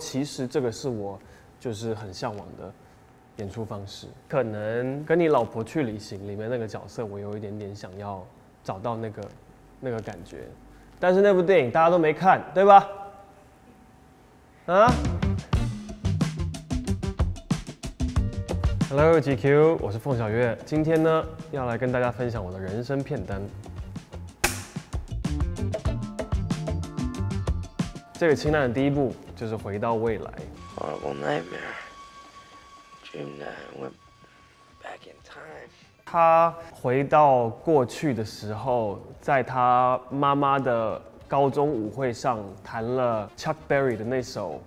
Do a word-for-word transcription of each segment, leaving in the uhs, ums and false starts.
其实这个是我就是很向往的演出方式。可能跟你老婆去旅行里面那个角色，我有一点点想要找到那个那个感觉，但是那部电影大家都没看，对吧？啊 ？Hello G Q， 我是凤小岳，今天呢要来跟大家分享我的人生片单。 这个清单的第一步就是回到未来。他回到过去的时候，在他妈妈的高中舞会上弹了 Chuck Berry 的那首。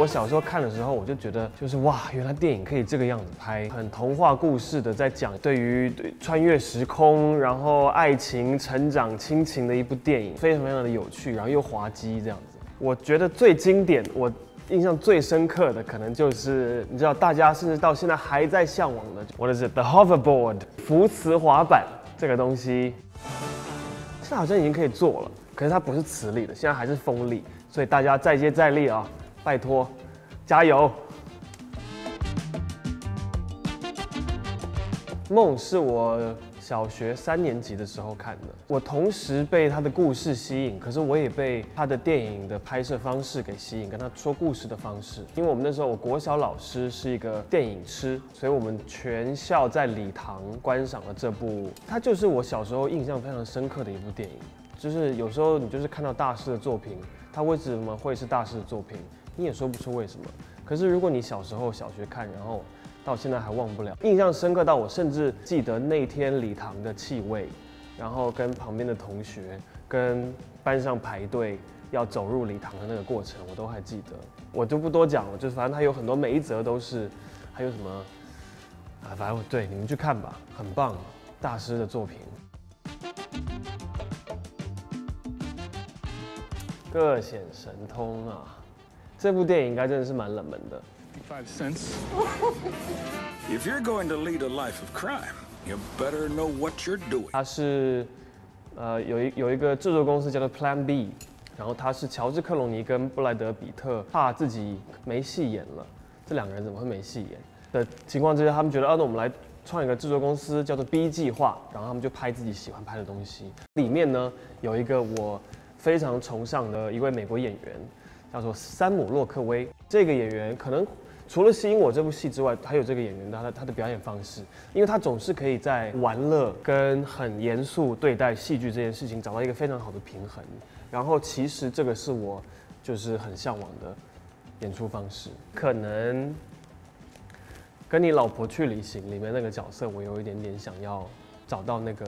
我小时候看的时候，我就觉得就是哇，原来电影可以这个样子拍，很童话故事的在讲对于穿越时空，然后爱情、成长、亲情的一部电影，非常非常的有趣，然后又滑稽这样子。我觉得最经典，我印象最深刻的可能就是你知道，大家甚至到现在还在向往的，我的是 The Hoverboard 扶磁滑板这个东西，现在好像已经可以做了，可是它不是磁力的，现在还是风力，所以大家再接再厉啊！ 拜托，加油！梦是我小学三年级的时候看的，我同时被他的故事吸引，可是我也被他的电影的拍摄方式给吸引，跟他说故事的方式。因为我们那时候，我国小老师是一个电影痴，所以我们全校在礼堂观赏了这部，它就是我小时候印象非常深刻的一部电影。就是有时候你就是看到大师的作品，他为什么会是大师的作品？ 你也说不出为什么，可是如果你小时候小学看，然后到现在还忘不了，印象深刻到我甚至记得那天礼堂的气味，然后跟旁边的同学、跟班上排队要走入礼堂的那个过程，我都还记得。我就不多讲了，就是反正它有很多每一则都是，还有什么啊，反正对你们去看吧，很棒，大师的作品。 各显神通啊！ 这部电影应该真的是蛮冷门的。five cents If you're going to lead a life of crime, you better know what you're doing. 它是呃有一有一个制作公司叫做 Plan B， 然后它是乔治克隆尼跟布莱德比特怕自己没戏演了，这两个人怎么会没戏演的情况之下，他们觉得啊，那我们来创一个制作公司叫做 B 计划，然后他们就拍自己喜欢拍的东西。里面呢有一个我非常崇尚的一位美国演员。 叫做山姆·洛克威，这个演员可能除了吸引我这部戏之外，还有这个演员他他的表演方式，因为他总是可以在玩乐跟很严肃对待戏剧这件事情找到一个非常好的平衡。然后其实这个是我就是很向往的演出方式，可能跟你老婆去旅行里面那个角色，我有一点点想要找到那个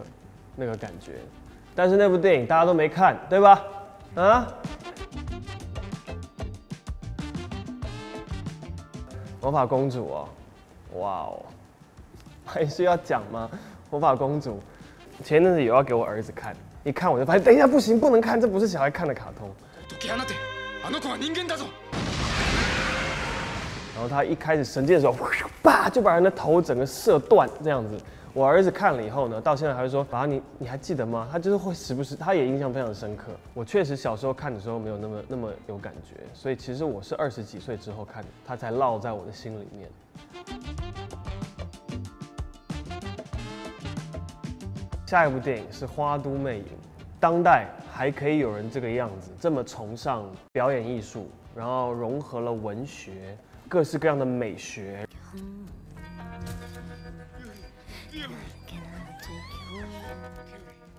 那个感觉，但是那部电影大家都没看，对吧？啊？ 魔法公主哦，哇哦，还需要讲吗？魔法公主，前阵子有要给我儿子看，一看我就发现，等一下不行，不能看，这不是小孩看的卡通。然后他一开始神剑的时候，啪就把人的头整个射断，这样子。我儿子看了以后呢，到现在还会说，爸，你你还记得吗？他就是会时不时，他也印象非常深刻。我确实小时候看的时候没有那么那么有感觉，所以其实我是二十几岁之后看的，他才烙在我的心里面。下一部电影是《花都魅影》，当代还可以有人这个样子，这么崇尚表演艺术，然后融合了文学、各式各样的美学。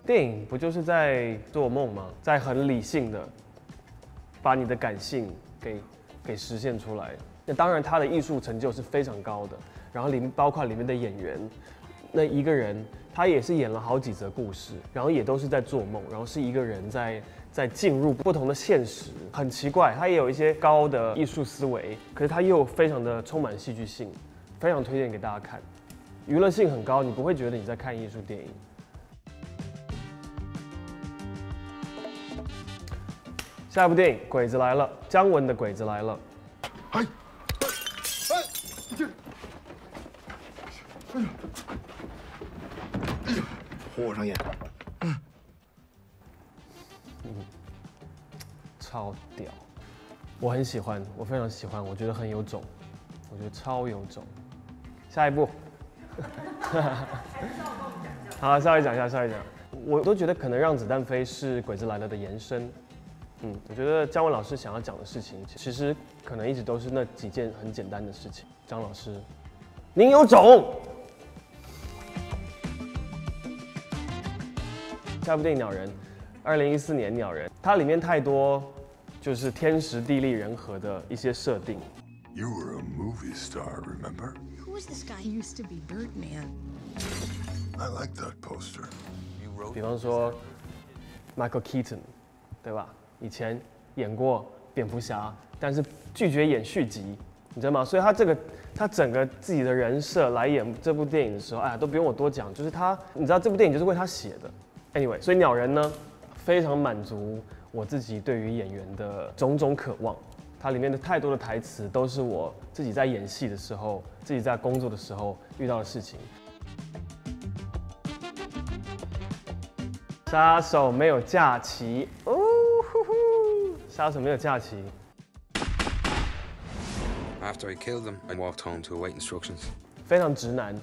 电影不就是在做梦吗？在很理性的把你的感性给给实现出来。那当然，他的艺术成就是非常高的。然后里面包括里面的演员，那一个人他也是演了好几则故事，然后也都是在做梦，然后是一个人在在进入不同的现实。很奇怪，他也有一些高的艺术思维，可是他又非常的充满戏剧性，非常推荐给大家看。 娱乐性很高，你不会觉得你在看艺术电影。下一部电影《鬼子来了》，姜文的《鬼子来了》。哎，哎，哎，哎，哎，火火上眼。嗯，超屌，我很喜欢，我非常喜欢，我觉得很有种，我觉得超有种。下一步。好，稍微讲一下，稍微讲。我都觉得可能让子弹飞是《鬼子来了》的延伸。嗯，我觉得姜文老师想要讲的事情，其实可能一直都是那几件很简单的事情。姜老师，您有种！下部电影《鸟人》，二零一四年《鸟人》，它里面太多就是天时地利人和的一些设定。You were a movie star, remember? Who was this guy? He used to be Birdman. I like that poster. 比方说 ，Michael Keaton， 对吧？以前演过蝙蝠侠，但是拒绝演续集，你知道吗？所以他这个他整个自己的人设来演这部电影的时候，哎呀，都不用我多讲，就是他，你知道这部电影就是为他写的。Anyway， 所以鸟人呢，非常满足我自己对于演员的种种渴望。 它里面的太多的台词都是我自己在演戏的时候、自己在工作的时候遇到的事情。杀手没有假期，哦呼呼！杀手没有假期。After I killed them, I walked home to await instructions. 非常直男，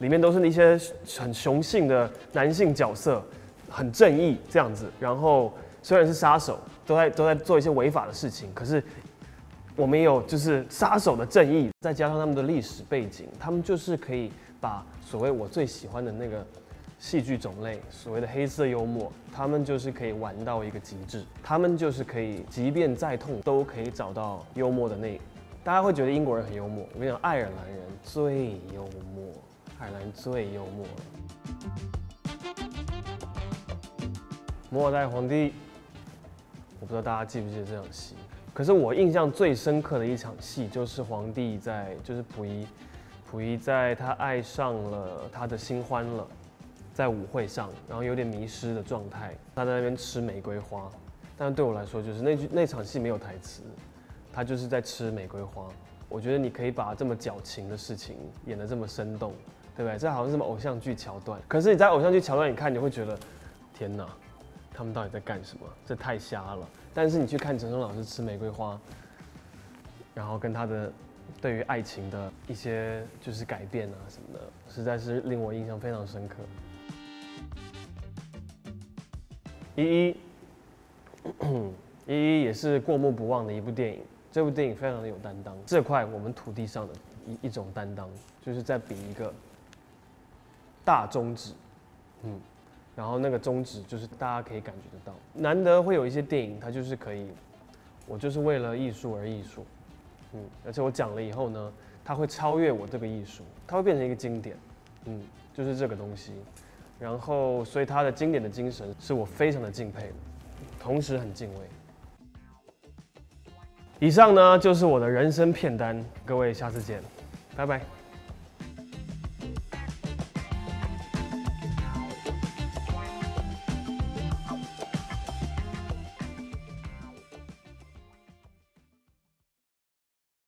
里面都是一些很雄性的男性角色，很正义这样子。然后虽然是杀手，都在都在做一些违法的事情，可是。 我们有就是杀手的正义，再加上他们的历史背景，他们就是可以把所谓我最喜欢的那个戏剧种类，所谓的黑色幽默，他们就是可以玩到一个极致，他们就是可以，即便再痛都可以找到幽默的那。大家会觉得英国人很幽默，我跟你讲，爱尔兰人最幽默，爱尔兰最幽默了。末代皇帝，我不知道大家记不记得这场戏。 可是我印象最深刻的一场戏，就是皇帝在，就是溥仪，溥仪在他爱上了他的新欢了，在舞会上，然后有点迷失的状态，他在那边吃玫瑰花，但是对我来说，就是那那场戏没有台词，他就是在吃玫瑰花。我觉得你可以把这么矫情的事情演得这么生动，对不对？这好像是什么偶像剧桥段。可是你在偶像剧桥段，你看你会觉得，天哪！ 他们到底在干什么？这太瞎了！但是你去看陈松老师吃玫瑰花，然后跟他的对于爱情的一些就是改变啊什么的，实在是令我印象非常深刻。一一，一一也是过目不忘的一部电影。这部电影非常的有担当，这块我们土地上的一一种担当，就是在比一个大中指，嗯。 然后那个宗旨就是大家可以感觉得到，难得会有一些电影，它就是可以，我就是为了艺术而艺术，嗯，而且我讲了以后呢，它会超越我这个艺术，它会变成一个经典，嗯，就是这个东西。然后，所以它的经典的精神是我非常的敬佩的，同时很敬畏。以上呢就是我的人生片单，各位下次见，拜拜。